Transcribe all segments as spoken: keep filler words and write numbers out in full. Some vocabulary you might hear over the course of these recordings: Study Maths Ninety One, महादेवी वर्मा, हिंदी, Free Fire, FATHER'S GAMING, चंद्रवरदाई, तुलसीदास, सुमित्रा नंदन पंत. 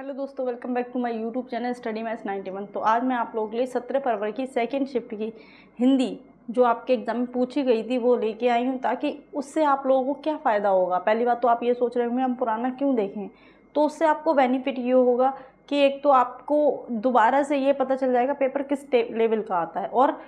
Hello दोस्तों, welcome back to my YouTube channel study maths ninety one. तो आज मैं आप लोगों के लिए सत्रह फरवरी की सेकंड शिफ्ट की हिंदी जो आपके एग्ज़ाम में पूछी गई थी वो लेके आई हूँ, ताकि उससे आप लोगों को क्या फ़ायदा होगा। पहली बात तो आप ये सोच रहे होंगे हम पुराना क्यों देखें, तो उससे आपको बेनिफिट ये होगा कि एक तो आपको दोबारा से ये पता चल जाएगा पेपर किस लेवल का आता है, और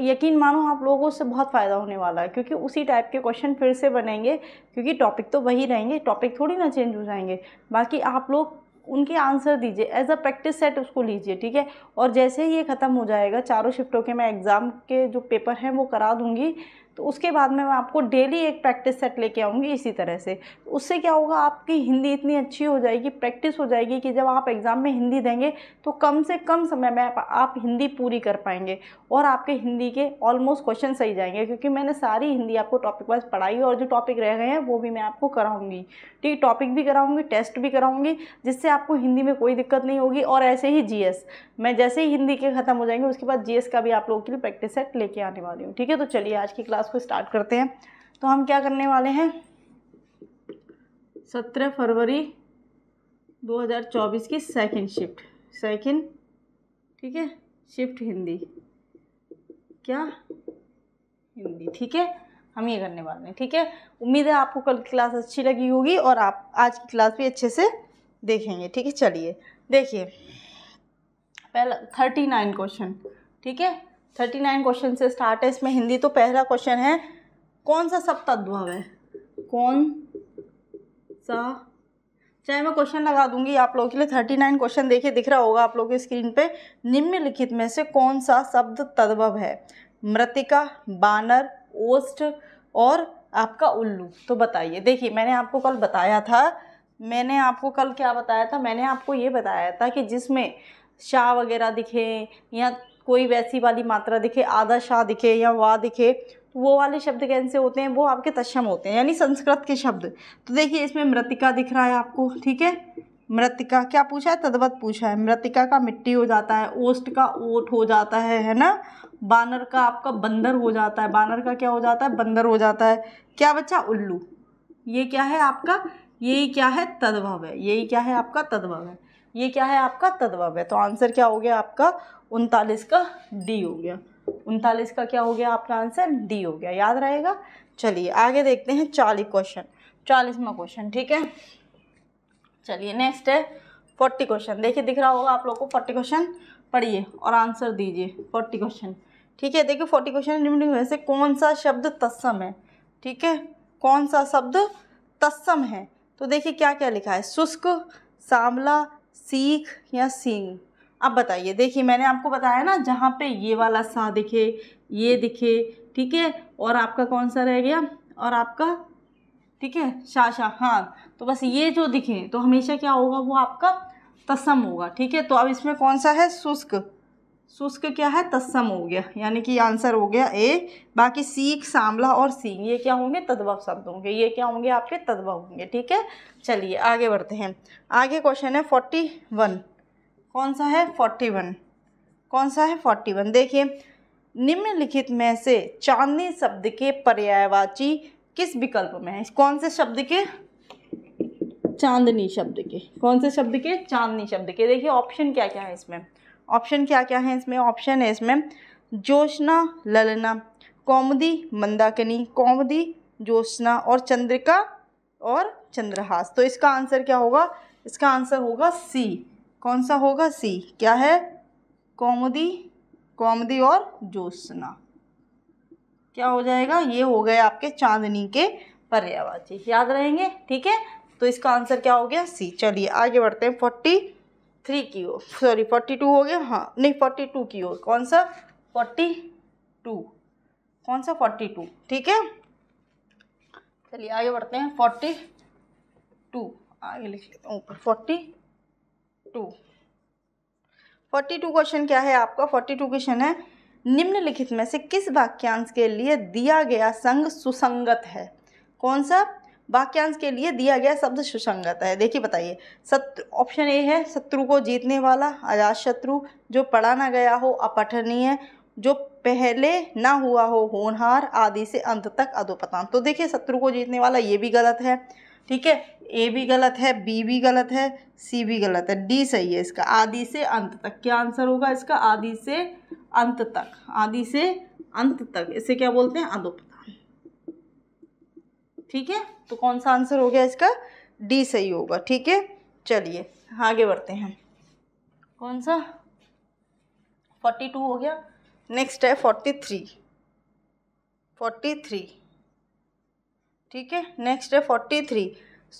यकीन मानो आप लोगों को उससे बहुत फ़ायदा होने वाला है, क्योंकि उसी टाइप के क्वेश्चन फिर से बनेंगे, क्योंकि टॉपिक तो वही रहेंगे, टॉपिक थोड़ी ना चेंज हो जाएंगे। बाकी आप लोग उनके आंसर दीजिए, एज अ प्रैक्टिस सेट उसको लीजिए, ठीक है। और जैसे ही ये ख़त्म हो जाएगा, चारों शिफ्टों के मैं एग्ज़ाम के जो पेपर हैं वो करा दूंगी, तो उसके बाद में मैं आपको डेली एक प्रैक्टिस सेट लेके आऊँगी इसी तरह से। उससे क्या होगा, आपकी हिंदी इतनी अच्छी हो जाएगी, प्रैक्टिस हो जाएगी कि जब आप एग्ज़ाम में हिंदी देंगे तो कम से कम समय में आप हिंदी पूरी कर पाएंगे, और आपके हिंदी के ऑलमोस्ट क्वेश्चन सही जाएंगे, क्योंकि मैंने सारी हिंदी आपको टॉपिक वाइज पढ़ाई, और जो टॉपिक रह गए हैं वो भी मैं आपको कराऊँगी, ठीक। टॉपिक भी कराऊँगी, टेस्ट भी कराऊँगी, जिससे आपको हिंदी में कोई दिक्कत नहीं होगी। और ऐसे ही जी एस, मैं जैसे ही हिंदी के ख़त्म हो जाएंगे उसके बाद जी एस का भी आप लोगों के लिए प्रैक्टिस सेट लेके आने वाली हूँ, ठीक है। तो चलिए आज की क्लास को स्टार्ट करते हैं। तो हम क्या करने वाले हैं, सत्रह फरवरी दो हज़ार चौबीस की सेकंड शिफ्ट, सेकंड, ठीक है, शिफ्ट हिंदी, क्या हिंदी, ठीक है, हम ये करने वाले हैं, ठीक है। उम्मीद है आपको कल की क्लास अच्छी लगी होगी और आप आज की क्लास भी अच्छे से देखेंगे, ठीक है। चलिए देखिए पहला थर्टी नाइन क्वेश्चन, ठीक है, थर्टी नाइन क्वेश्चन से स्टार्ट है इसमें हिंदी। तो पहला क्वेश्चन है, कौन सा शब्द तद्भव है, कौन सा, चाहे मैं क्वेश्चन लगा दूंगी आप लोगों के लिए। थर्टी नाइन क्वेश्चन देखिए, दिख रहा होगा आप लोगों की स्क्रीन पे, निम्नलिखित में से कौन सा शब्द तद्भव है, मृतिका, बानर, ओष्ठ और आपका उल्लू। तो बताइए, देखिए मैंने आपको कल बताया था, मैंने आपको कल क्या बताया था, मैंने आपको ये बताया था कि जिसमें शाह वगैरह दिखे या कोई वैसी वाली मात्रा दिखे, आधा शाह दिखे या वाह दिखे, तो वो वाले शब्द कौन से होते हैं, वो आपके तत्सम होते हैं, यानी संस्कृत के शब्द। तो देखिए इसमें मृतिका दिख रहा है आपको, ठीक है, मृतिका क्या पूछा है, तद्वत पूछा है। मृतिका का मिट्टी हो जाता है, ओष्ठ का ओट हो जाता है, है ना, बानर का आपका बंदर हो जाता है, बानर का क्या हो जाता है, बंदर हो जाता है। क्या बच्चा, उल्लू। ये क्या है आपका, यही क्या है, तद्भव है, यही क्या है आपका, तद्भव है, ये क्या है आपका, तद्भव है। तो आंसर क्या हो गया आपका, उनतालीस का डी हो गया, उनतालीस का क्या हो गया आपका आंसर, डी हो गया, याद रहेगा। चलिए आगे देखते हैं, चालीस क्वेश्चन, चालीसवां क्वेश्चन, ठीक है। चलिए नेक्स्ट है फोर्टी क्वेश्चन, देखिए दिख रहा होगा आप लोगों को, फोर्टी क्वेश्चन पढ़िए और आंसर दीजिए, फोर्टी क्वेश्चन, ठीक है। देखिए फोर्टी क्वेश्चन, निम्नलिखित में से कौन सा शब्द तत्सम है, ठीक है, कौन सा शब्द तत्सम है। तो देखिए क्या क्या लिखा है, शुष्क, सांवला, सीख या सींग। अब बताइए, देखिए मैंने आपको बताया ना, जहाँ पे ये वाला सा दिखे, ये दिखे, ठीक है, और आपका कौन सा रह गया, और आपका, ठीक है, शाशा, हाँ, तो बस ये जो दिखे तो हमेशा क्या होगा, वो आपका तत्सम होगा, ठीक है। तो अब इसमें कौन सा है, शुष्क, शुष्क क्या है, तत्सम हो गया, यानी कि आंसर हो गया ए। बाकी सीख, सांवला और सींग ये क्या होंगे, तद्भव शब्द होंगे, ये क्या होंगे आपके, तद्भव होंगे, ठीक है। चलिए आगे बढ़ते हैं, आगे क्वेश्चन है फोर्टी वन, कौन सा है, फोर्टी वन, कौन सा है, फोर्टी वन। देखिए निम्नलिखित में से चांदनी शब्द के पर्यायवाची किस विकल्प में है, कौन से शब्द के, चांदनी शब्द के, कौन से शब्द के, चांदनी शब्द के। देखिए ऑप्शन क्या क्या है इसमें, ऑप्शन क्या क्या है इसमें, ऑप्शन है इसमें ज्योत्स्ना, ललना, कौमुदी, मंदाकिनी, कौमुदी, ज्योत्स्ना और चंद्रिका और चंद्रहास। तो इसका आंसर क्या होगा, इसका आंसर होगा सी, कौन सा होगा, सी, क्या है, कौमुदी, कौमुदी और ज्योत्स्ना, क्या हो जाएगा, ये हो गए आपके चांदनी के पर्यायवाची, याद रहेंगे, ठीक है। तो इसका आंसर क्या हो गया, सी। चलिए आगे बढ़ते हैं, फोर्टी थ्री की ओर, सॉरी फोर्टी टू हो गया, हाँ नहीं फोर्टी टू की ओर, कौन सा, फोर्टी टू, कौन सा, फोर्टी टू, ठीक है। चलिए आगे बढ़ते हैं, फोर्टी टू, आगे लिख लेते हैं ऊपर, forty two, forty two question क्या है आपका, फोर्टी टू क्वेश्चन है, निम्नलिखित में से किस वाक्यांश के लिए दिया गया संग सुसंगत है, कौन सा वाक्यांश के लिए दिया गया शब्द सुसंगत है। देखिए बताइए, सत्र, ऑप्शन ए है शत्रु को जीतने वाला, अजात शत्रु, जो पढ़ा ना गया हो, अपठनीय, जो पहले ना हुआ हो, होनहार, आदि से अंत तक अधोपतन। तो देखिए शत्रु को जीतने वाला, ये भी गलत है, ठीक है, ए भी गलत है, बी भी गलत है, सी भी गलत है, डी सही है इसका। आदि से अंत तक क्या आंसर होगा इसका? आदि से अंत तक, आदि से अंत तक, इसे क्या बोलते हैं? अधोपदान। ठीक है, तो कौन सा आंसर हो गया इसका? डी सही होगा। ठीक है, चलिए आगे बढ़ते हैं। कौन सा? फोर्टी टू हो गया। नेक्स्ट है फोर्टी थ्री, फोर्टी थ्री ठीक है। नेक्स्ट है फोर्टी थ्री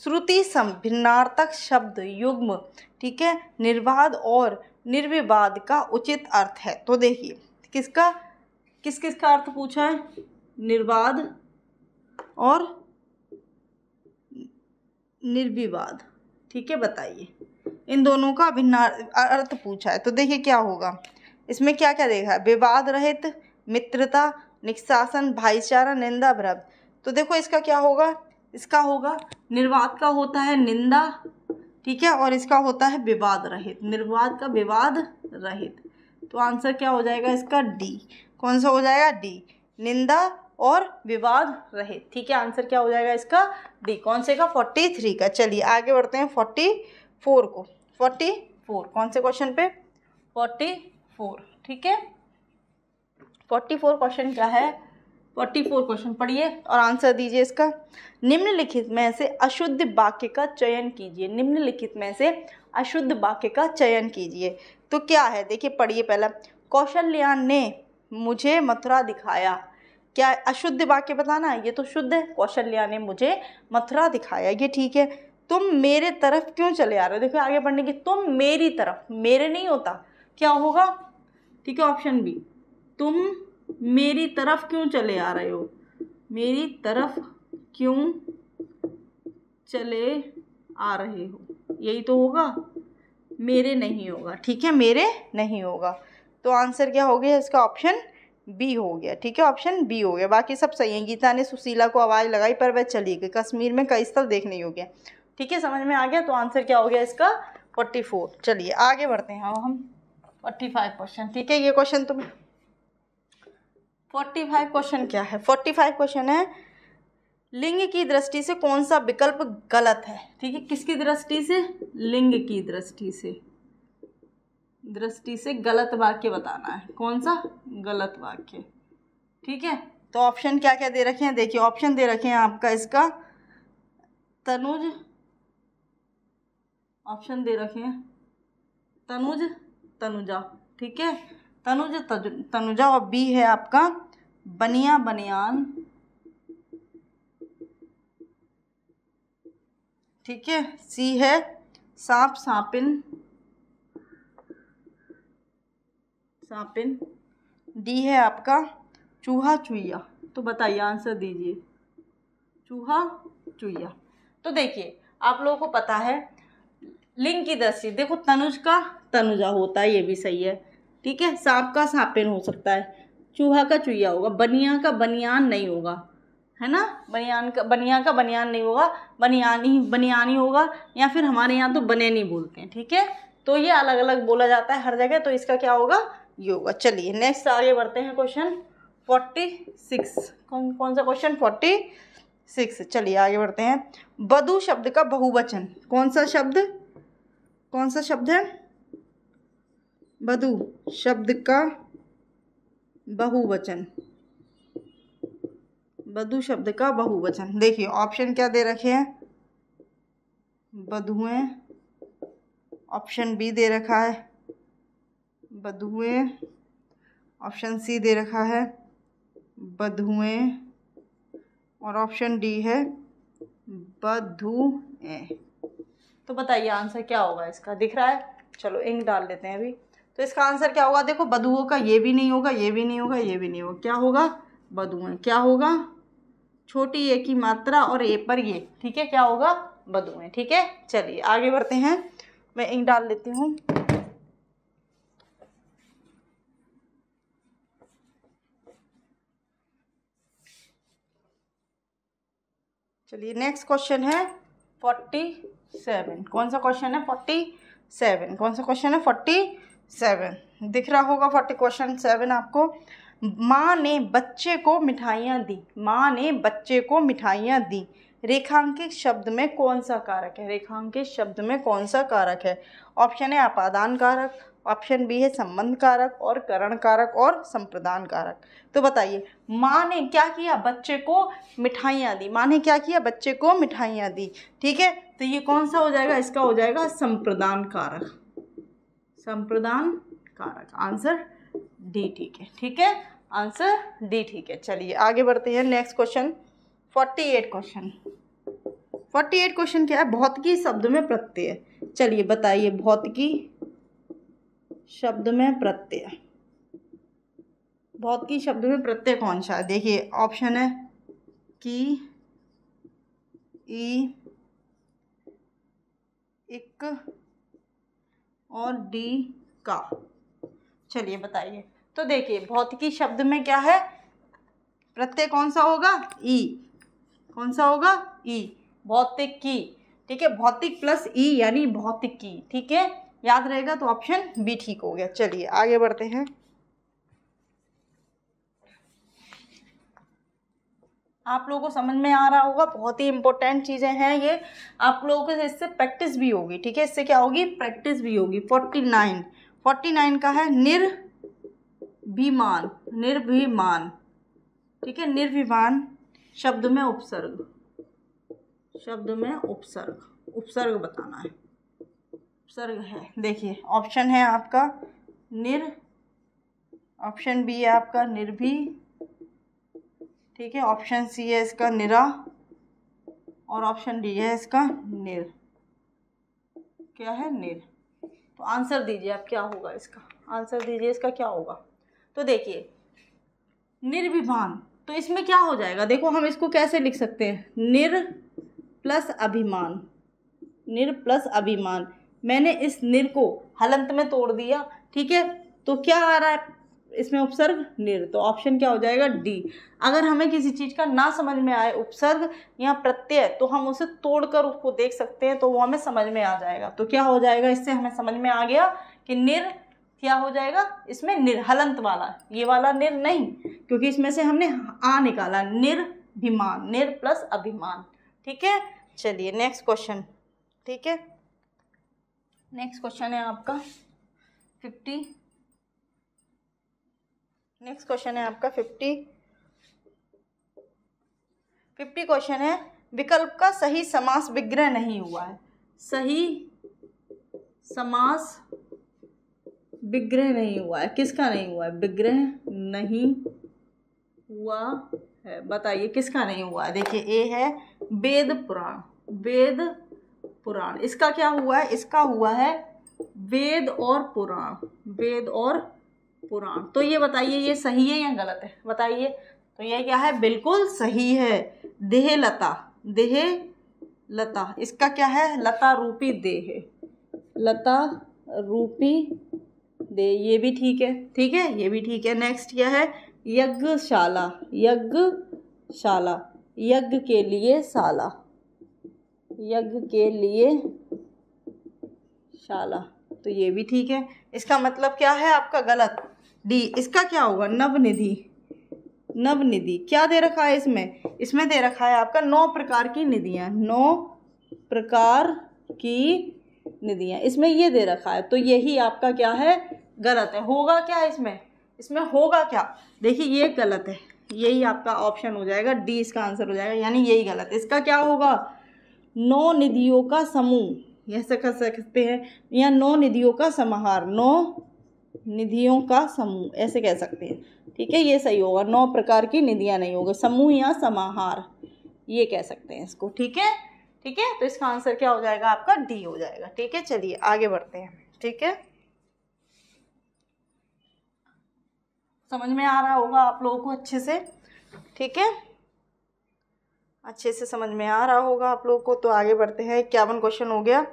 श्रुति सम भिन्नार्थक शब्द युग्म ठीक है निर्वाद और निर्विवाद का उचित अर्थ है। तो देखिए किसका किस किस का अर्थ पूछा है? निर्वाद और निर्विवाद, ठीक है। बताइए इन दोनों का भिन्नार्थ अर्थ पूछा है, तो देखिए क्या होगा इसमें, क्या क्या देखा है? विवाद रहित, मित्रता, निष्शासन, भाईचारा, निंदा, भ्रम। तो देखो इसका क्या होगा? इसका होगा निर्वाद का होता है निंदा, ठीक है, और इसका होता है विवाद रहित, निर्वाद का विवाद रहित। तो आंसर क्या हो जाएगा इसका? डी। कौन सा हो जाएगा? डी, निंदा और विवाद रहित। ठीक है, आंसर क्या हो जाएगा इसका? डी। कौन से का? फोर्टी थ्री का। चलिए आगे बढ़ते हैं फोर्टी फोर को। फोर्टी फोर कौन से क्वेश्चन पे? फोर्टी फोर ठीक है। फोर्टी फोर क्वेश्चन क्या है? फोर्टी फोर क्वेश्चन पढ़िए और आंसर दीजिए इसका। निम्नलिखित में से अशुद्ध वाक्य का चयन कीजिए, निम्नलिखित में से अशुद्ध वाक्य का चयन कीजिए। तो क्या है देखिए, पढ़िए पहला, कौशल्या ने मुझे मथुरा दिखाया। क्या अशुद्ध वाक्य बताना है? ये तो शुद्ध है, कौशल्या ने मुझे मथुरा दिखाया, ये ठीक है। तुम मेरे तरफ क्यों चले आ रहे हो? देखो आगे पढ़ने की, तुम मेरी तरफ, मेरे नहीं होता, क्या होगा? ठीक है, ऑप्शन बी, तुम मेरी तरफ क्यों चले आ रहे हो, मेरी तरफ क्यों चले आ रहे हो, यही तो होगा, मेरे नहीं होगा। ठीक है, मेरे नहीं होगा। तो आंसर क्या हो गया इसका? ऑप्शन बी हो गया। ठीक है, ऑप्शन बी हो गया, बाकी सब सही है। गीता ने सुशीला को आवाज़ लगाई पर वह चली गई। कश्मीर में कई स्थल देखने योग्य है। ठीक है, समझ में आ गया। तो आंसर क्या हो गया इसका? Forty four. चलिए आगे बढ़ते हैं हम फोर्टी फाइव क्वेश्चन। ठीक है, ये क्वेश्चन तुम फोर्टी फाइव क्वेश्चन क्या है? फोर्टी फाइव क्वेश्चन है, लिंग की दृष्टि से कौन सा विकल्प गलत है? ठीक है, किसकी दृष्टि से? लिंग की दृष्टि से, दृष्टि से गलत वाक्य बताना है। कौन सा गलत वाक्य? ठीक है, तो ऑप्शन क्या क्या दे रखे हैं? देखिए ऑप्शन दे रखे हैं आपका इसका, तनुज, ऑप्शन दे रखे हैं तनुज, तनुजा, ठीक है, तनुज, तनुजा, और बी है आपका बनिया, बनियान, ठीक है, सी है सांप, सांपिन, सांपिन, डी है आपका चूहा, चूहिया। तो बताइए आंसर दीजिए, चूहा, चूहिया। तो देखिए आप लोगों को पता है लिंग की दृष्टि, देखो तनुज का तनुजा होता है, ये भी सही है, ठीक है, सांप का सांपिन हो सकता है, चूहा का चूहिया होगा, बनिया का बनियान नहीं होगा, है ना, बनियान का बनिया का बनियान नहीं होगा, बनियानी, बनियानी होगा, या फिर हमारे यहाँ तो बनेनी बोलते हैं। ठीक है, तो ये अलग अलग बोला जाता है हर जगह, तो इसका क्या होगा? ये होगा। चलिए नेक्स्ट आगे बढ़ते हैं क्वेश्चन फोर्टी सिक्स कौन कौन सा क्वेश्चन? फोर्टी सिक्स चलिए आगे बढ़ते हैं। वधू शब्द का बहुवचन कौन सा शब्द, कौन सा शब्द है? वधू शब्द का बहुवचन, वधू शब्द का बहुवचन। देखिए ऑप्शन क्या दे रखे हैं? वधुएं, ऑप्शन बी दे रखा है वधुएं, ऑप्शन सी दे रखा है वधुएं, और ऑप्शन डी है वधुएं। तो बताइए आंसर क्या होगा इसका? दिख रहा है, चलो इंक डाल देते हैं अभी। तो इसका आंसर क्या होगा? देखो बधुओं का ये भी नहीं होगा, ये भी नहीं होगा, ये भी नहीं होगा, क्या होगा? बधुएं। क्या होगा? छोटी ए की मात्रा और ए पर ये, ठीक है, क्या होगा? बधुएं। ठीक है, चलिए आगे बढ़ते हैं, मैं इंक डाल लेती हूँ। चलिए नेक्स्ट क्वेश्चन है फोर्टी सेवन कौन सा क्वेश्चन है? फोर्टी सेवन कौन सा क्वेश्चन है? फोर्टी सेवन दिख रहा होगा, फोर्टी क्वेश्चन सेवन आपको। माँ ने बच्चे को मिठाइयाँ दी, माँ ने बच्चे को मिठाइयाँ दी, रेखांकित शब्द में कौन सा कारक है, रेखांकित शब्द में कौन सा कारक है। ऑप्शन है आपादान कारक, ऑप्शन बी है संबंध कारक, और करण कारक और संप्रदान कारक। तो बताइए माँ ने क्या किया, बच्चे को मिठाइयाँ दी, माँ ने क्या किया, बच्चे को मिठाइयाँ दी। ठीक है, तो ये कौन सा हो जाएगा, इसका हो जाएगा संप्रदान कारक, संप्रदान कारक। आंसर डी ठीक है, ठीक है, आंसर डी ठीक है। चलिए आगे बढ़ते हैं, नेक्स्ट क्वेश्चन अड़तालीस क्वेश्चन। अड़तालीस क्वेश्चन क्या है, भौतिकी शब्द में प्रत्यय। चलिए बताइए भौतिकी शब्द में प्रत्यय, भौतिकी शब्द में प्रत्यय कौन सा है। देखिए ऑप्शन है की, ई, इक और डी का। चलिए बताइए, तो देखिए भौतिकी शब्द में क्या है, प्रत्यय कौन सा होगा, ई, कौन सा होगा, ई, भौतिक की। ठीक है, भौतिक प्लस ई यानी भौतिक की। ठीक है, याद रहेगा, तो ऑप्शन बी ठीक हो गया। चलिए आगे बढ़ते हैं, आप लोगों को समझ में आ रहा होगा, बहुत ही इंपॉर्टेंट चीज़ें हैं ये, आप लोगों को इससे प्रैक्टिस भी होगी। ठीक है, इससे क्या होगी, प्रैक्टिस भी होगी। फोर्टी नाइन फोर्टी नाइन का है निर्भिमान, निर्भिमान। ठीक है, निर्भिमान शब्द में उपसर्ग, शब्द में उपसर्ग, उपसर्ग बताना है, उपसर्ग है। देखिए ऑप्शन है आपका निर, ऑप्शन बी है आपका निर्भी, ठीक है, ऑप्शन सी है इसका निरा, और ऑप्शन डी है इसका निर, क्या है, निर। तो आंसर दीजिए आप, क्या होगा इसका आंसर दीजिए, इसका क्या होगा। तो देखिए निर्भिमान, तो इसमें क्या हो जाएगा, देखो हम इसको कैसे लिख सकते हैं, निर प्लस अभिमान, निर प्लस अभिमान। मैंने इस निर को हलंत में तोड़ दिया। ठीक है, तो क्या आ रहा है इसमें, उपसर्ग निर, तो ऑप्शन क्या हो जाएगा, डी। अगर हमें किसी चीज़ का ना समझ में आए उपसर्ग या प्रत्यय, तो हम उसे तोड़कर उसको देख सकते हैं, तो वो हमें समझ में आ जाएगा। तो क्या हो जाएगा, इससे हमें समझ में आ गया कि निर क्या हो जाएगा, इसमें निर्हलंत वाला, ये वाला निर नहीं, क्योंकि इसमें से हमने आ निकाला, निर्भिमान, निर प्लस अभिमान। ठीक है, चलिए नेक्स्ट क्वेश्चन। ठीक है, नेक्स्ट क्वेश्चन है आपका फिफ्टी नेक्स्ट क्वेश्चन है आपका फिफ्टी फिफ्टी क्वेश्चन है, विकल्प का सही समास विग्रह नहीं हुआ है, सही समास विग्रह नहीं हुआ है, किसका नहीं हुआ है, विग्रह नहीं हुआ है, बताइए किसका नहीं हुआ है। देखिए ए है वेद पुराण, वेद पुराण, इसका क्या हुआ है, इसका हुआ है वेद और पुराण, वेद और पुराण। तो ये बताइए ये सही है या गलत है, बताइए। तो ये क्या है, बिल्कुल सही है, देह लता, देह लता, इसका क्या है, लता रूपी देह, लता रूपी देह, ये भी ठीक है। ठीक है, ये भी ठीक है। नेक्स्ट क्या है, यज्ञशाला, यज्ञशाला, यज्ञ के लिए शाला, यज्ञ के लिए शाला, तो ये भी ठीक है। इसका मतलब क्या है आपका, गलत, डी। इसका क्या होगा, नवनिधि, नवनिधि, क्या दे रखा है इसमें, इसमें दे रखा है आपका नौ प्रकार की निधियाँ, नौ प्रकार की निधियाँ, इसमें ये दे रखा है, तो यही आपका क्या है, गलत है। होगा क्या इसमें, इसमें होगा क्या, देखिए ये गलत है, यही आपका ऑप्शन हो जाएगा डी, इसका आंसर हो जाएगा, यानी यही गलत है। इसका क्या होगा, नौ निधियों का समूह, ऐसा कर सकते हैं, या नौ निधियों का समाहार, नौ निधियों का समूह, ऐसे कह सकते हैं। ठीक है, ये सही होगा, नौ प्रकार की निधियाँ नहीं होगा, समूह या समाहार, ये कह सकते हैं इसको। ठीक है, ठीक है, तो इसका आंसर क्या हो जाएगा आपका, डी हो जाएगा। ठीक है, चलिए आगे बढ़ते हैं। ठीक है, समझ में आ रहा होगा आप लोगों को अच्छे से। ठीक है, अच्छे से समझ में आ रहा होगा आप लोगों को, तो आगे बढ़ते हैं। इक्यावन क्वेश्चन हो गया,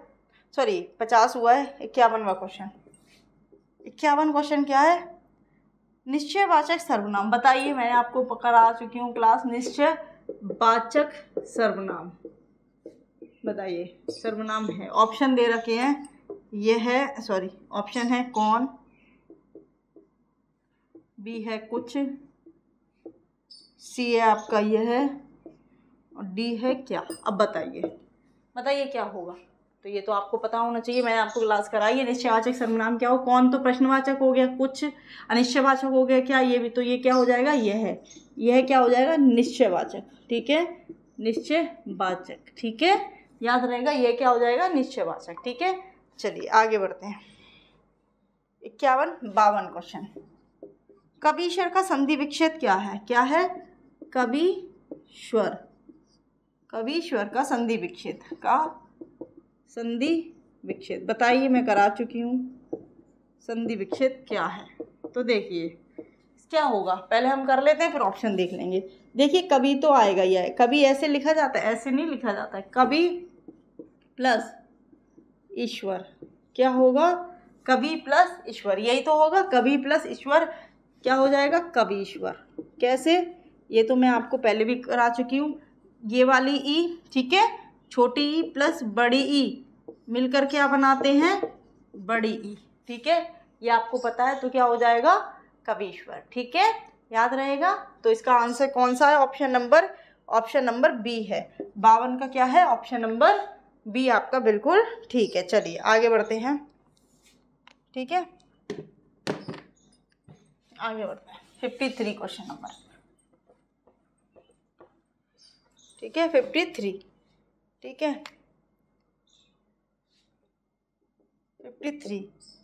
सॉरी पचास हुआ है, इक्यावनवा क्वेश्चन। इक्यावन क्वेश्चन क्या है, निश्चयवाचक सर्वनाम। बताइए, मैंने आपको करा चुकी हूँ क्लास, निश्चयवाचक सर्वनाम बताइए, सर्वनाम है, ऑप्शन दे रखे हैं, ये है, सॉरी ऑप्शन है कौन, बी है कुछ, सी है आपका यह है, और डी है क्या। अब बताइए बताइए क्या होगा। तो ये तो आपको पता होना चाहिए, मैंने आपको क्लास कराई है निश्चयवाचक सर्वनाम क्या हो, कौन तो प्रश्नवाचक हो गया, कुछ अनिश्चयवाचक हो गया क्या, ये भी तो ये क्या हो जाएगा, यह है यह क्या हो जाएगा निश्चयवाचक। ठीक है निश्चयवाचक, ठीक है याद रहेगा, यह क्या हो जाएगा निश्चयवाचक। ठीक है चलिए आगे बढ़ते हैं। इक्यावन बावन क्वेश्चन, कभी स्वर का संधि विच्छेद क्या है, क्या है कभी स्वर, कभी स्वर का संधि विच्छेद का संधि विच्छेद बताइए, मैं करा चुकी हूँ। संधि विच्छेद क्या है तो देखिए क्या होगा, पहले हम कर लेते हैं फिर ऑप्शन देख लेंगे। देखिए कभी तो आएगा ही आएगा, कभी ऐसे लिखा जाता है, ऐसे नहीं लिखा जाता है, कभी प्लस ईश्वर क्या होगा, कभी प्लस ईश्वर यही तो होगा, कभी प्लस ईश्वर क्या हो जाएगा कभी ईश्वर। कैसे, ये तो मैं आपको पहले भी करा चुकी हूँ, ये वाली ई ठीक है छोटी ई प्लस बड़ी ई मिलकर क्या बनाते हैं बड़ी ई। ठीक है ये आपको पता है, तो क्या हो जाएगा कवीश्वर। ठीक है याद रहेगा। तो इसका आंसर कौन सा है, option number option number B है। बावन का क्या है ऑप्शन नंबर बी आपका बिल्कुल ठीक है। चलिए आगे बढ़ते हैं। ठीक है आगे बढ़ते हैं। फिफ्टी थ्री क्वेश्चन नंबर, ठीक है फिफ्टी थ्री ठीक है फिफ्टी थ्री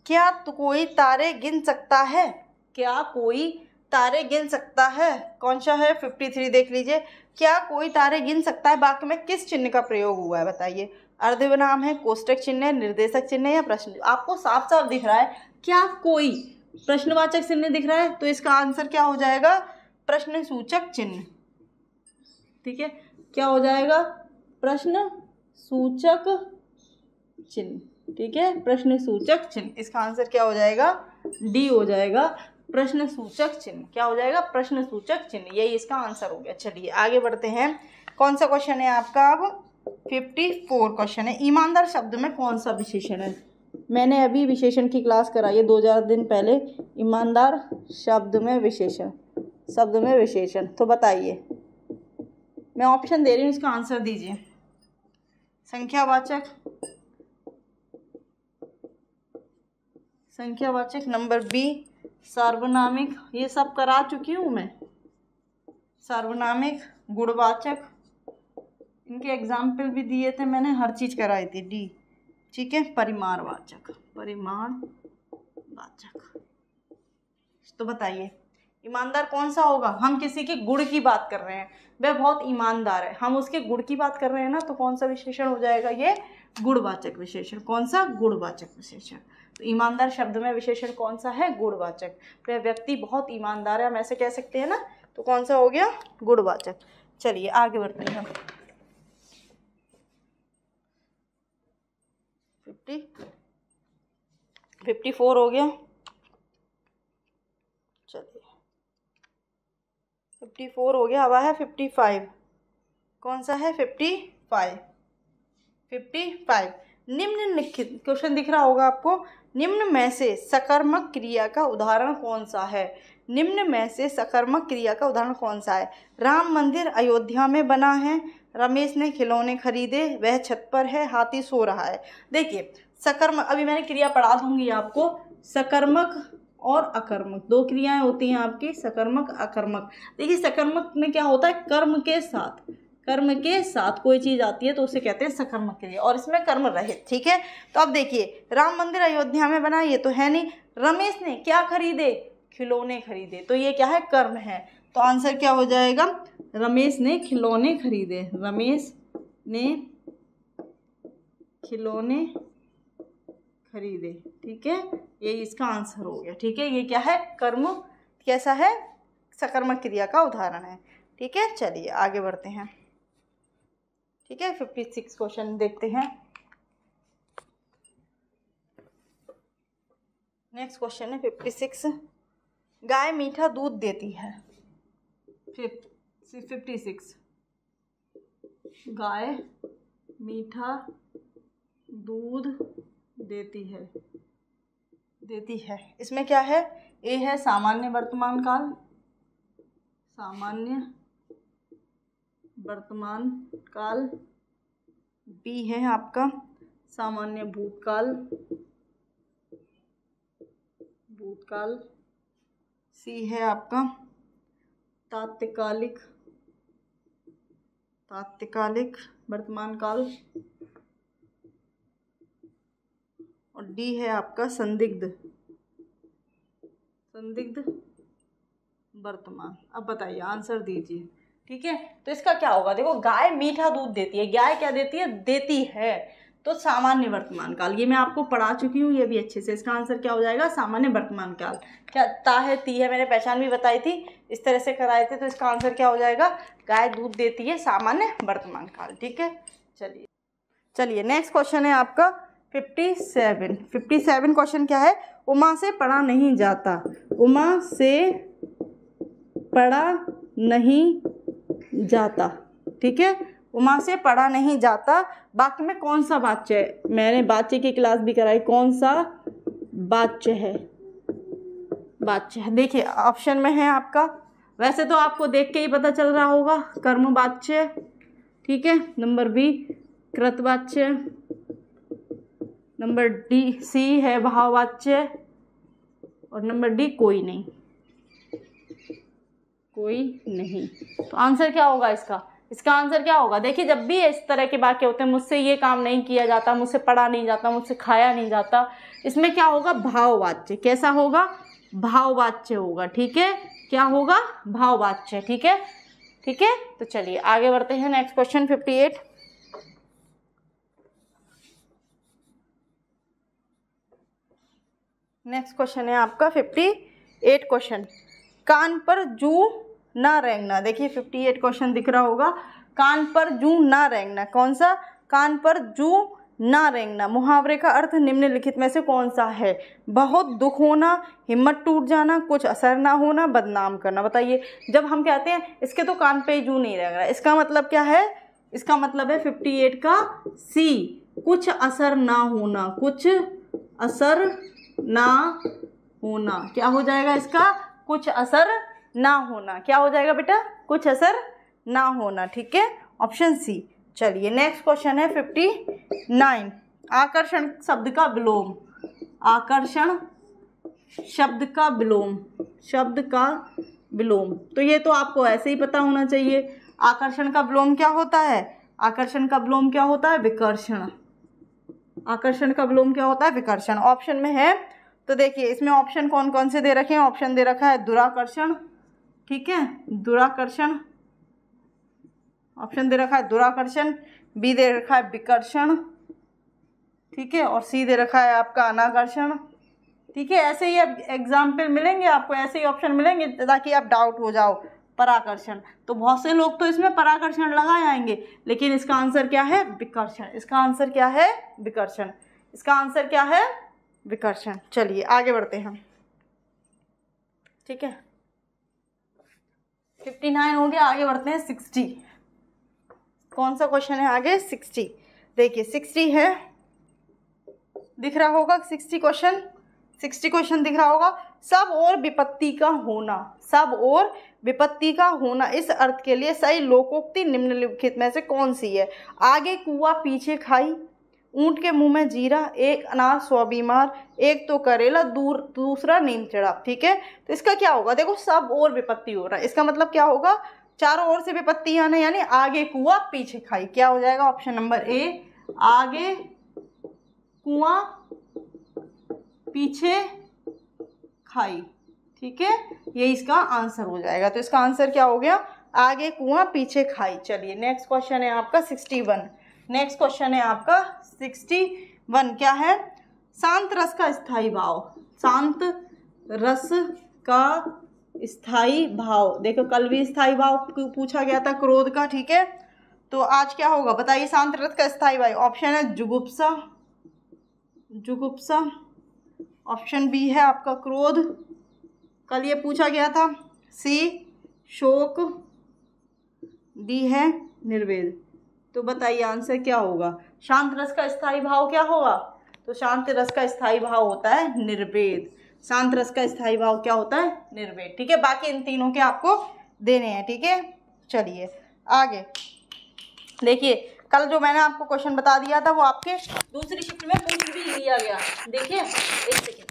क्या तो कोई तारे गिन सकता है, क्या कोई तारे गिन सकता है, कौन सा है फिफ्टी थ्री देख लीजिए। क्या कोई तारे गिन सकता है वाक्य में किस चिन्ह का प्रयोग हुआ है बताइए, अर्धविराम है, कोष्टक चिन्ह है, निर्देशक चिन्ह है या प्रश्न। आपको साफ साफ दिख रहा है क्या कोई प्रश्नवाचक चिन्ह दिख रहा है, तो इसका आंसर क्या हो जाएगा प्रश्न सूचक चिन्ह। ठीक है क्या हो जाएगा प्रश्न सूचक चिन्ह। ठीक है प्रश्न सूचक चिन्ह, इसका आंसर क्या हो जाएगा डी हो जाएगा प्रश्न सूचक चिन्ह। क्या हो जाएगा प्रश्न सूचक चिन्ह, यही इसका आंसर हो गया। चलिए आगे बढ़ते हैं। कौन सा क्वेश्चन है आपका अब फिफ्टी फोर क्वेश्चन है, ईमानदार शब्द में कौन सा विशेषण है। मैंने अभी विशेषण की क्लास कराई है दो चार दिन पहले, ईमानदार शब्द में विशेषण, शब्द में विशेषण तो बताइए, मैं ऑप्शन दे रही हूँ इसका आंसर दीजिए। संख्यावाचक, संख्यावाचक नंबर बी, सार्वनामिक ये सब करा चुकी हूँ मैं, सार्वनामिक, गुणवाचक इनके एग्जाम्पल भी दिए थे मैंने, हर चीज़ कराई थी डी। ठीक है परिमाणवाचक, परिमाणवाचक तो बताइए ईमानदार कौन सा होगा। हम किसी के गुण की बात कर रहे हैं, वह बहुत ईमानदार है, हम उसके गुण की बात कर रहे हैं ना, तो कौन सा विशेषण हो जाएगा ये गुणवाचक विशेषण। कौन सा गुणवाचक विशेषण, तो ईमानदार शब्द में विशेषण कौन सा है गुणवाचक। तो व्यक्ति बहुत ईमानदार है हम ऐसे कह सकते हैं ना, तो कौन सा हो गया गुणवाचक। चलिए आगे बढ़ते हैं। फिफ्टी फिफ्टी फोर हो गया, चलिए फिफ्टी फोर हो गया। अब है फिफ्टी फाइव, कौन सा है फिफ्टी फाइव फिफ्टी फाइव निम्नलिखित क्वेश्चन दिख रहा होगा आपको, निम्न में से सकर्मक क्रिया का उदाहरण कौन सा है, निम्न में से सकर्मक क्रिया का उदाहरण कौन सा है। राम मंदिर अयोध्या में बना है, रमेश ने खिलौने खरीदे, वह छत पर है, हाथी सो रहा है। देखिए सकर्मक, अभी मैंने क्रिया पढ़ा दूंगी आपको, सकर्मक और अकर्मक दो क्रियाएं होती हैं आपकी, सकर्मक अकर्मक। देखिए सकर्मक में क्या होता है कर्म के साथ, कर्म के साथ कोई चीज़ आती है तो उसे कहते हैं सकर्मक क्रिया, और इसमें कर्म रहित। ठीक है तो अब देखिए राम मंदिर अयोध्या में बना ये तो है नहीं, रमेश ने क्या खरीदे खिलौने खरीदे, तो ये क्या है कर्म है, तो आंसर क्या हो जाएगा रमेश ने खिलौने खरीदे, रमेश ने खिलौने खरीदे। ठीक है ये इसका आंसर हो गया। ठीक है ये क्या है कर्म, कैसा है सकर्मक क्रिया का उदाहरण है। ठीक है चलिए आगे बढ़ते हैं। ठीक है फिफ्टी सिक्स क्वेश्चन देखते हैं। नेक्स्ट क्वेश्चन है फिफ्टी सिक्स, गाय मीठा दूध देती है, फिफ्टी सिक्स गाय मीठा दूध देती है देती है इसमें क्या है, ए है सामान्य वर्तमान काल, सामान्य वर्तमान काल, बी है आपका सामान्य भूतकाल भूतकाल सी है आपका तात्कालिक तात्कालिक वर्तमान काल और डी है आपका संदिग्ध संदिग्ध वर्तमान। अब बताइए, आंसर दीजिए। ठीक है, तो इसका क्या होगा? देखो, गाय मीठा दूध देती है। गाय क्या देती है? देती है। तो सामान्य वर्तमान काल, ये मैं आपको पढ़ा चुकी हूँ, ये भी अच्छे से। इसका आंसर क्या हो जाएगा? सामान्य वर्तमान काल। क्या ता है, ती है, मैंने पहचान भी बताई थी, इस तरह से कराए थे। तो इसका आंसर क्या हो जाएगा? गाय दूध देती है, सामान्य वर्तमान काल। ठीक है, चलिए चलिए नेक्स्ट क्वेश्चन है आपका fifty seven fifty seven question क्या है? उमा से पढ़ा नहीं जाता उमा से पढ़ा नहीं जाता। ठीक है, उमा से पढ़ा नहीं जाता। वाक्य में कौन सा वाच्य? मैंने वाच्य की क्लास भी कराई। कौन सा वाच्य है? वाच्य है, देखिए ऑप्शन में है आपका, वैसे तो आपको देख के ही पता चल रहा होगा, कर्म वाच्य। ठीक है, नंबर बी कृतवाच्य, नंबर डी सी है भाववाच्य और नंबर डी कोई नहीं कोई नहीं तो आंसर क्या होगा इसका? इसका आंसर क्या होगा? देखिए, जब भी इस तरह के वाक्य होते हैं, मुझसे ये काम नहीं किया जाता, मुझसे पढ़ा नहीं जाता, मुझसे खाया नहीं जाता, इसमें क्या होगा? भाववाच्य। कैसा होगा? भाववाच्य होगा। ठीक है, क्या होगा? भाववाच्य। ठीक है, ठीक है। तो चलिए आगे बढ़ते हैं, next question fifty eight next question है आपका फिफ्टी एट क्वेश्चन, कान पर जू ना रेंगना। देखिए फिफ्टी एट क्वेश्चन दिख रहा होगा, कान पर जू ना रेंगना। कौन सा? कान पर जू ना रेंगना। मुहावरे का अर्थ निम्नलिखित में से कौन सा है? बहुत दुख होना, हिम्मत टूट जाना, कुछ असर ना होना, बदनाम करना। बताइए, जब हम कहते हैं इसके तो कान पे जू नहीं रेंग रहा, इसका मतलब क्या है? इसका मतलब है फिफ्टी एट का सी, कुछ असर ना होना। कुछ असर ना होना क्या हो जाएगा इसका? कुछ असर ना होना। क्या हो जाएगा बेटा? कुछ असर ना होना। ठीक है, ऑप्शन सी। चलिए नेक्स्ट क्वेश्चन है फिफ्टी नाइन, आकर्षण शब्द का विलोम। आकर्षण शब्द का विलोम शब्द का विलोम तो ये तो आपको ऐसे ही पता होना चाहिए। आकर्षण का विलोम क्या होता है? आकर्षण का विलोम क्या होता है? विकर्षण। आकर्षण का विलोम क्या होता है? विकर्षण। ऑप्शन में है, तो देखिए इसमें ऑप्शन कौन कौन से दे रखे हैं। ऑप्शन दे रखा है दुराकर्षण, ठीक है, दुराकर्षण, ऑप्शन दे रखा है दुराकर्षण, बी दे रखा है विकर्षण, ठीक है, और सी दे रखा है आपका अनाकर्षण। ठीक है, ऐसे ही अब एग्जाम्पल मिलेंगे आपको, ऐसे ही ऑप्शन मिलेंगे ताकि आप डाउट हो जाओ। पराकर्षण, तो बहुत से लोग तो इसमें पराकर्षण लगा आएंगे, लेकिन इसका आंसर क्या है? विकर्षण। इसका आंसर क्या है? विकर्षण। इसका आंसर क्या है? विकर्षण। चलिए आगे बढ़ते हैं, ठीक है, फिफ्टी नाइन हो गया। आगे बढ़ते हैं सिक्सटी। कौन सा क्वेश्चन है आगे? सिक्सटी। देखिए सिक्सटी है, दिख रहा होगा सिक्सटी क्वेश्चन सिक्सटी क्वेश्चन दिख रहा होगा। सब और विपत्ति का होना। सब और विपत्ति का होना इस अर्थ के लिए सही लोकोक्ति निम्नलिखित में से कौन सी है? आगे कुआ पीछे खाई, ऊंट के मुंह में जीरा, एक अनार सौ बीमार, एक तो करेला दूर दूसरा नीम चढ़ा। ठीक है, तो इसका क्या होगा? देखो, सब और विपत्ति हो रहा है, इसका मतलब क्या होगा? चारों ओर से विपत्ति आना, यानी आगे कुआ पीछे खाई। क्या हो जाएगा? ऑप्शन नंबर ए, आगे कुआ पीछे खाई। ठीक है, ये इसका आंसर हो जाएगा। तो इसका आंसर क्या हो गया? आगे कुआं पीछे खाई। चलिए नेक्स्ट क्वेश्चन है आपका सिक्सटी वन। नेक्स्ट क्वेश्चन है आपका सिक्सटी वन क्या है? शांत रस का स्थायी भाव। शांत रस का स्थायी भाव। देखो, कल भी स्थायी भाव पूछा गया था क्रोध का, ठीक है, तो आज क्या होगा बताइए? शांत रस का स्थायी भाव। ऑप्शन है जुगुप्सा जुगुप्सा ऑप्शन बी है आपका क्रोध, कल ये पूछा गया था, सी शोक, डी है निर्वेद। तो बताइए आंसर क्या होगा? शांत रस का स्थायी भाव क्या होगा? तो शांत रस का स्थायी भाव होता है निर्वेद। शांत रस का स्थायी भाव क्या होता है? निर्वेद। ठीक है, बाकी इन तीनों के आपको देने हैं। ठीक है, चलिए आगे देखिए, कल जो मैंने आपको क्वेश्चन बता दिया था वो आपके दूसरी शिफ्ट में पूछ भी लिया गया। देखिए एक सेकेंड,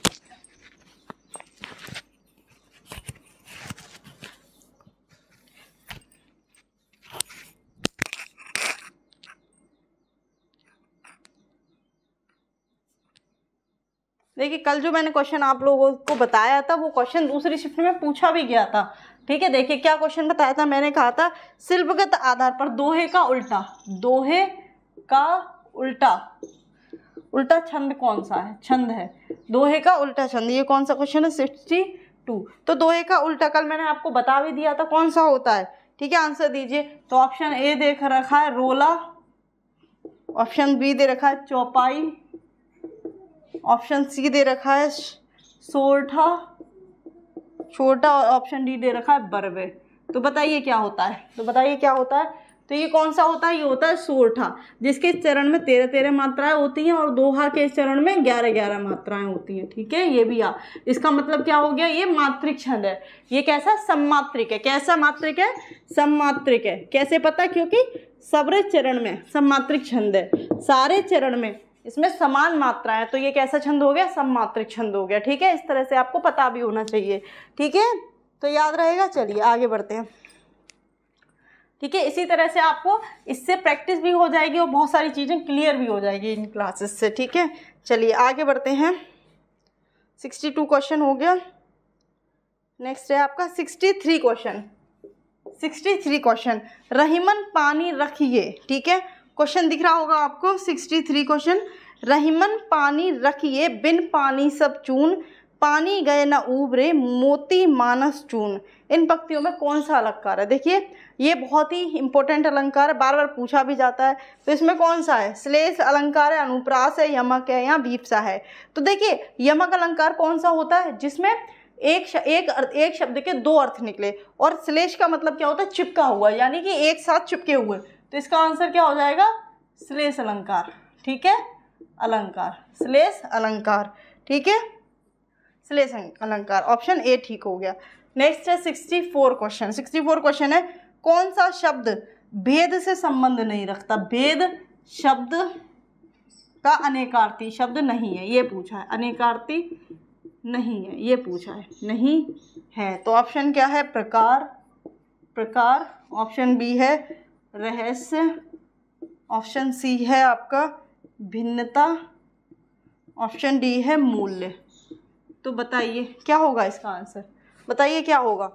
देखिए कल जो मैंने क्वेश्चन आप लोगों को बताया था वो क्वेश्चन दूसरी शिफ्ट में पूछा भी गया था। ठीक है, देखिए क्या क्वेश्चन बताया था, मैंने कहा था शिल्पगत आधार पर दोहे का उल्टा, दोहे का उल्टा उल्टा छंद कौन सा है, छंद है दोहे का उल्टा छंद। ये कौन सा क्वेश्चन है, सिक्सटी टू। तो दोहे का उल्टा कल मैंने आपको बता भी दिया था कौन सा होता है। ठीक है, आंसर दीजिए। तो ऑप्शन ए देख रखा है रोला, ऑप्शन बी दे रखा है चौपाई, ऑप्शन सी दे रखा है सोरठा छोटा, और ऑप्शन डी दे रखा है बरवे। तो बताइए क्या होता है, तो बताइए क्या होता है। तो ये कौन सा होता है, ये होता है सोरठा, जिसके इस चरण में तेरह तेरह मात्राएं होती हैं और दोहा के इस चरण में ग्यारह ग्यारह मात्राएं होती हैं। ठीक है, ये भी आ, इसका मतलब क्या हो गया, ये मात्रिक छंद है। ये कैसा सम्मात्रिक है, कैसा मात्रिक है, सम्मात्रिक है। कैसे पता, क्योंकि सबरे चरण में सम्मात्रिक छंद है, सारे चरण में इसमें समान मात्रा है। तो ये कैसा छंद हो गया, सम्मात्रिक छंद हो गया। ठीक है, इस तरह से आपको पता भी होना चाहिए। ठीक है, तो याद रहेगा। चलिए आगे बढ़ते हैं। ठीक है, इसी तरह से आपको इससे प्रैक्टिस भी हो जाएगी और बहुत सारी चीज़ें क्लियर भी हो जाएगी इन क्लासेस से। ठीक है, चलिए आगे बढ़ते हैं। सिक्सटी टू क्वेश्चन हो गया। नेक्स्ट है आपका sixty three question. Sixty three question, Rahiman पानी रखिए। ठीक है, क्वेश्चन दिख रहा होगा आपको। सिक्सटी थ्री क्वेश्चन, रहीमन पानी रखिए बिन पानी सब चून, पानी गए ना उबरे मोती मानस चून। इन पंक्तियों में कौन सा अलंकार है। देखिए ये बहुत ही इंपॉर्टेंट अलंकार है, बार बार पूछा भी जाता है। तो इसमें कौन सा है, श्लेष अलंकार है, अनुप्रास है, यमक है या भीपसा है। तो देखिए यमक अलंकार कौन सा होता है, जिसमें एक एक अर्थ एक शब्द के दो अर्थ निकले, और श्लेष का मतलब क्या होता है, चिपका हुआ, यानी कि एक साथ चिपके हुए। तो इसका आंसर क्या हो जाएगा, श्लेष अलंकार। ठीक है, अलंकार श्लेष अलंकार। ठीक है, श्लेष अलंकार, ऑप्शन ए ठीक हो गया। नेक्स्ट है sixty four question. Sixty four question है, कौन सा शब्द भेद से संबंध नहीं रखता, भेद शब्द का अनेकार्थी शब्द नहीं है, ये पूछा है। अनेकार्थी नहीं है, ये पूछा है, नहीं है। तो ऑप्शन क्या है, प्रकार, प्रकार, ऑप्शन बी है रहस्य, ऑप्शन सी है आपका भिन्नता, ऑप्शन डी है मूल्य। तो बताइए क्या होगा इसका आंसर, बताइए क्या होगा।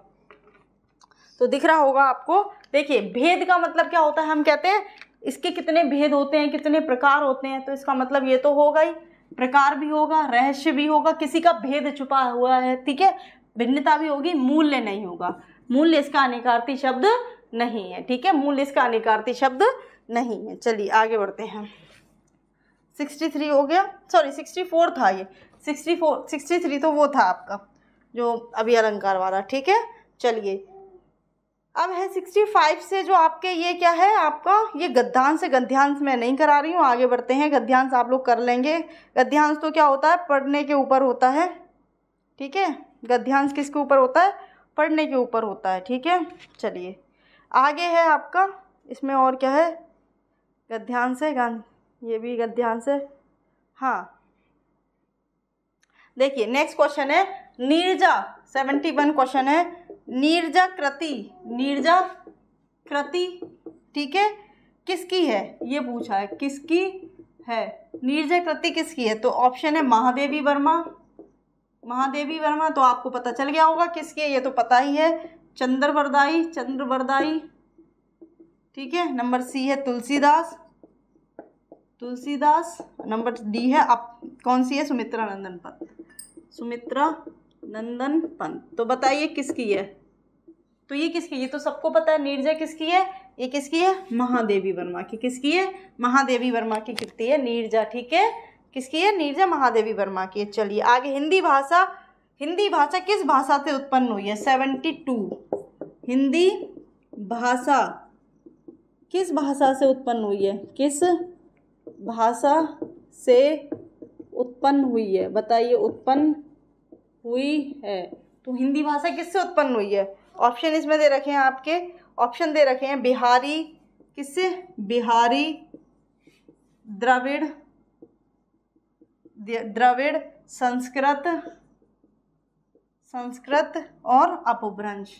तो दिख रहा होगा आपको, देखिए भेद का मतलब क्या होता है, हम कहते हैं इसके कितने भेद होते हैं, कितने प्रकार होते हैं। तो इसका मतलब ये तो होगा ही, प्रकार भी होगा, रहस्य भी होगा, किसी का भेद छुपा हुआ है। ठीक है, भिन्नता भी होगी, मूल्य नहीं होगा, मूल्य इसका अनेकार्थी शब्द नहीं है। ठीक है, मूल इसका अनेकार्थी शब्द नहीं है। चलिए आगे बढ़ते हैं। सिक्सटी थ्री हो गया, सॉरी सिक्सटी फोर था ये, सिक्सटी फोर, सिक्सटी थ्री तो वो था आपका जो अभी अलंकार वाला। ठीक है, चलिए अब है सिक्सटी फाइव से जो आपके ये क्या है आपका, ये गद्यांश से, गद्यांश मैं नहीं करा रही हूँ, आगे बढ़ते हैं। गद्यांश आप लोग कर लेंगे, गद्यांश तो क्या होता है, पढ़ने के ऊपर होता है। ठीक है, गद्यांश किसके ऊपर होता है, पढ़ने के ऊपर होता है। ठीक है, चलिए आगे है आपका, इसमें और क्या है, गद्यांश है, ये भी गद्यांश है। हाँ देखिए नेक्स्ट क्वेश्चन है नीरजा। सेवेंटी वन क्वेश्चन है, नीरजा कृति, नीरजा कृति ठीक है किसकी है, ये पूछा है किसकी है, नीरजा कृति किसकी है। तो ऑप्शन है महादेवी वर्मा, महादेवी वर्मा तो आपको पता चल गया होगा किसकी है, ये तो पता ही है। चंद्रवरदाई, चंद्रवरदाई ठीक है। नंबर सी है तुलसीदास, तुलसीदास। नंबर डी है आप कौन सी है, सुमित्रा नंदन पंत, सुमित्रा नंदन पंत। तो बताइए किसकी है, तो ये किसकी, ये तो सबको पता है नीरजा किसकी है, ये किसकी है, महादेवी वर्मा की। किसकी है, महादेवी वर्मा की कृति है नीरजा। ठीक है, किसकी है, नीरजा महादेवी वर्मा की। चलिए आगे, हिंदी भाषा, हिंदी भाषा किस भाषा से उत्पन्न हुई है। सेवेंटी टू, हिंदी भाषा किस भाषा से उत्पन्न हुई है, किस भाषा से उत्पन्न हुई है, बताइए उत्पन्न हुई है। तो हिंदी भाषा किससे उत्पन्न हुई है, ऑप्शन इसमें दे रखे हैं आपके, ऑप्शन दे रखे हैं बिहारी, किससे, बिहारी, द्रविड़, द्रविड़, संस्कृत, संस्कृत और अपभ्रंश,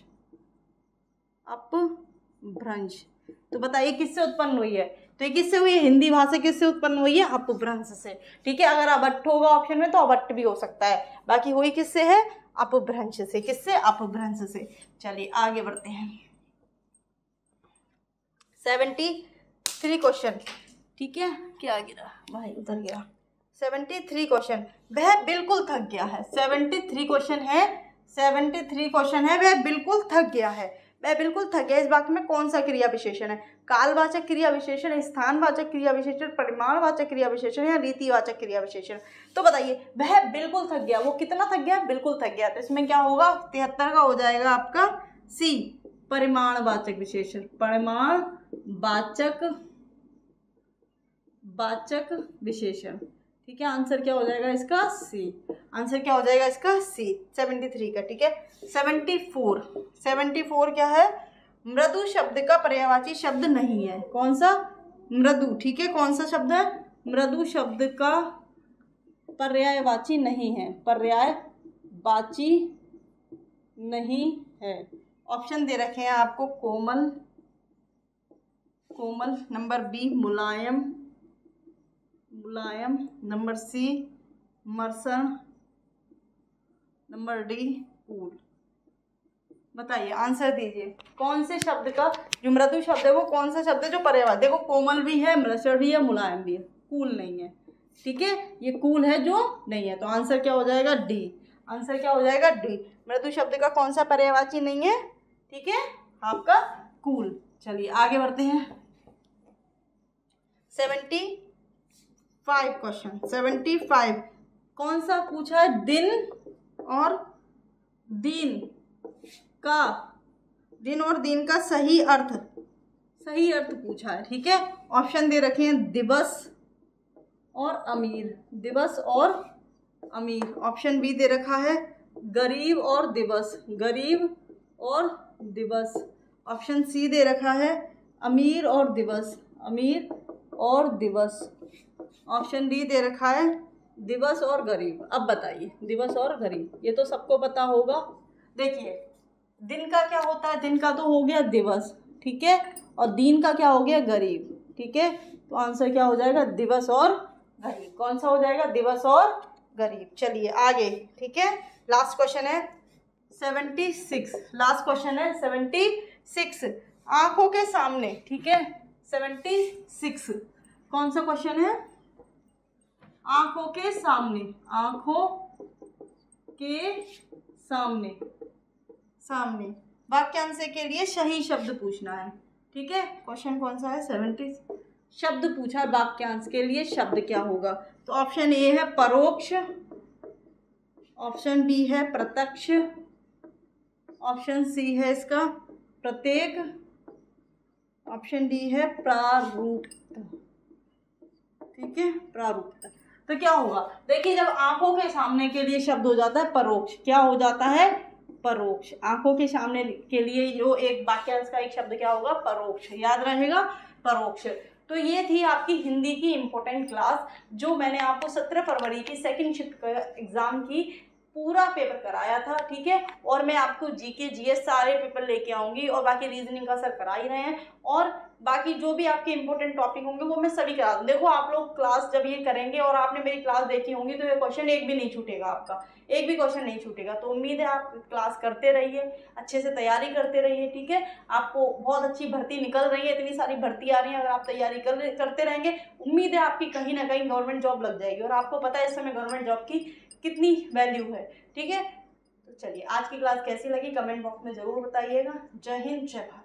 अपभ्रंश। तो बताइए किससे उत्पन्न हुई है, तो ये किससे हुई है, हिंदी भाषा किससे उत्पन्न हुई है, अपभ्रंश से। ठीक है, अगर अबट्ट होगा ऑप्शन में तो अबट्ट भी हो सकता है, बाकी हुई किससे है, अपभ्रंश से। किससे, अपभ्रंश से। चलिए आगे बढ़ते हैं, सेवेंटी थ्री क्वेश्चन। ठीक है, क्या गिरा भाई, उधर गिरा। सेवेंटी थ्री क्वेश्चन, वह बिल्कुल थक गया है। सेवेंटी थ्री क्वेश्चन है, सेवेंटी थ्री क्वेश्चन है, वह बिल्कुल थक गया है। वह बिल्कुल थक गया, इस वाक्य में कौन सा क्रिया विशेषण है, कालवाचक क्रिया विशेषण, स्थानवाचक क्रिया विशेषण, परिमाणवाचक क्रिया विशेषण या रीतिवाचक क्रिया विशेषण। तो बताइए, वह बिल्कुल थक गया, वो कितना थक गया, बिल्कुल थक गया, तो इसमें क्या होगा, तिहत्तर का हो जाएगा आपका सी, परिमाणवाचक विशेषण, परिमाणवाचक वाचक विशेषण। ठीक है, आंसर क्या हो जाएगा इसका, सी। आंसर क्या हो जाएगा इसका, सी, सेवेंटी थ्री का। ठीक है, सेवेंटी फोर, सेवेंटी फोर क्या है, मृदु शब्द का पर्यायवाची शब्द नहीं है, कौन सा, मृदु। ठीक है, कौन सा शब्द है, मृदु शब्द का पर्यायवाची नहीं है, पर्यायवाची नहीं है। ऑप्शन दे रखे हैं आपको कोमल, कोमल, नंबर बी मुलायम, मुलायम, नंबर सी मर्सण, नंबर डी कूल। बताइए, आंसर दीजिए, कौन से शब्द का, जो मृदु शब्द है वो कौन सा शब्द है जो पर्यायवाची, देखो कोमल भी है, मर्सण भी है, मुलायम भी है, कूल नहीं है। ठीक है, ये कूल है जो नहीं है, तो आंसर क्या हो जाएगा, डी। आंसर क्या हो जाएगा, डी, मृदु शब्द का कौन सा पर्यायवाची नहीं है, ठीक है, आपका कूल। चलिए आगे बढ़ते हैं, seventy five question, seventy five कौन सा पूछा है, दिन और दीन का, दिन और दीन का सही अर्थ, सही अर्थ पूछा है। ठीक है, ऑप्शन दे रखे हैं दिवस और अमीर, दिवस और अमीर। ऑप्शन बी दे रखा है गरीब और दिवस, गरीब और दिवस। ऑप्शन सी दे रखा है अमीर और दिवस, अमीर और दिवस। ऑप्शन डी दे रखा है दिवस और गरीब। अब बताइए, दिवस और गरीब ये तो सबको पता होगा। देखिए, दिन का क्या होता है, दिन का तो हो गया दिवस, ठीक है, और दीन का क्या हो गया, गरीब। ठीक है, तो आंसर क्या हो जाएगा, दिवस और गरीब। कौन सा हो जाएगा, दिवस और गरीब। चलिए आगे, ठीक है, लास्ट क्वेश्चन है सेवेंटी सिक्स, लास्ट क्वेश्चन है सेवेंटी सिक्स, आंखों के सामने। ठीक है, सेवेंटी सिक्स कौन सा क्वेश्चन है, आंखों के सामने, आंखों के सामने, सामने वाक्यांश के लिए सही शब्द पूछना है। ठीक है, क्वेश्चन कौन सा है, सेवेंटी, शब्द पूछा है वाक्यांश के लिए, शब्द क्या होगा, तो ऑप्शन ए है परोक्ष, ऑप्शन बी है प्रत्यक्ष, ऑप्शन सी है इसका प्रत्येक, ऑप्शन डी है प्रारूप। ठीक है, प्रारूप। तो क्या होगा, देखिए, जब आंखों के सामने के लिए शब्द हो जाता है परोक्ष, क्या हो जाता है, परोक्ष, आंखों के सामने के लिए जो एक वाक्यांश का एक शब्द क्या होगा, परोक्ष, याद रहेगा, परोक्ष। तो ये थी आपकी हिंदी की इम्पोर्टेंट क्लास, जो मैंने आपको सत्रह फरवरी की सेकेंड शिफ्ट एग्ज़ाम की पूरा पेपर कराया था। ठीक है, और मैं आपको जीके जीएस सारे पेपर लेके आऊँगी, और बाकी रीजनिंग का सर करा ही रहे हैं, और बाकी जो भी आपके इंपॉर्टेंट टॉपिक होंगे वो मैं सभी करा दूँ। देखो, आप लोग क्लास जब ये करेंगे और आपने मेरी क्लास देखी होंगी तो ये क्वेश्चन एक भी नहीं छूटेगा, आपका एक भी क्वेश्चन नहीं छूटेगा। तो उम्मीद है आप क्लास करते रहिए, अच्छे से तैयारी करते रहिए। ठीक है, आपको बहुत अच्छी भर्ती निकल रही है, इतनी सारी भर्ती आ रही है, अगर आप तैयारी कर करते रहेंगे उम्मीद है आपकी कहीं ना कहीं गवर्नमेंट जॉब लग जाएगी, और आपको पता है इस समय गवर्नमेंट जॉब की कितनी वैल्यू है। ठीक है, तो चलिए, आज की क्लास कैसी लगी कमेंट बॉक्स में ज़रूर बताइएगा। जय हिंद, जय भारत।